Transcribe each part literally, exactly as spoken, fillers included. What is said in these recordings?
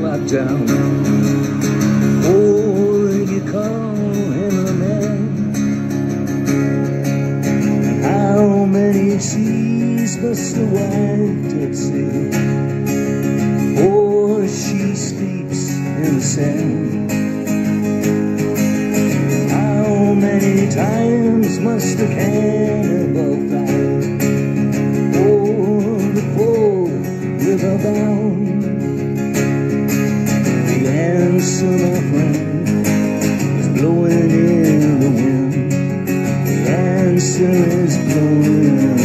flop down. Oh, you call him a man. How many seas must the white at sea? Or she sleeps in the sand. How many times must the cannibal die? Oh, the poor river bound. The answer, my friend, is blowing in the wind. The answer is blowing in the wind.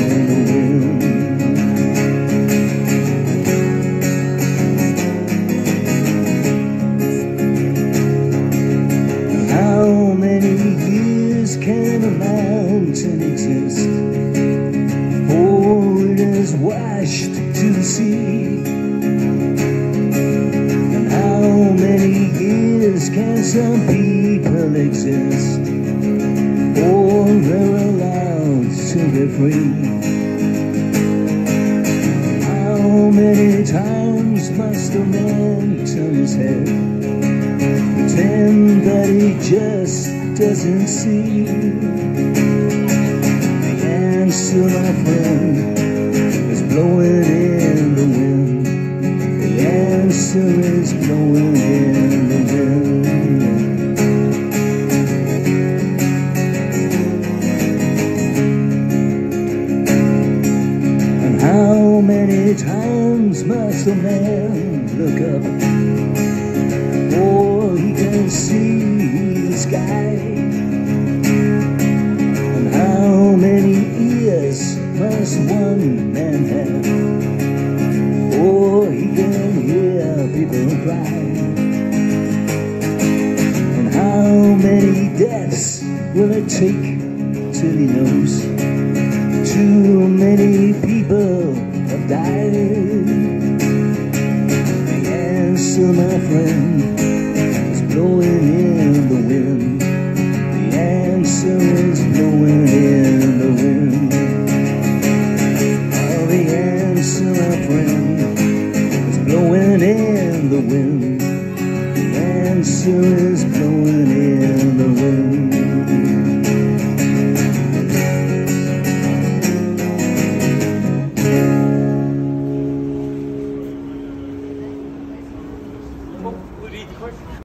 Can a mountain exist? Oh, it is washed to the sea. And how many years can some people exist? Oh, they're allowed to be free. How many times must a man turn his head, pretend that he just doesn't see? The answer, my friend, is blowing in the wind. The answer is blowing in the wind. And how many times must a man look up before he can see the sky? And how many ears must one man have, or he can hear people cry? And how many deaths will it take till he knows too many people have died? The answer, my friend, is blowing in the wind. The answer is blowing in the wind. Oh, the answer, my friend, is blowing in the wind. The answer is blowing in the wind.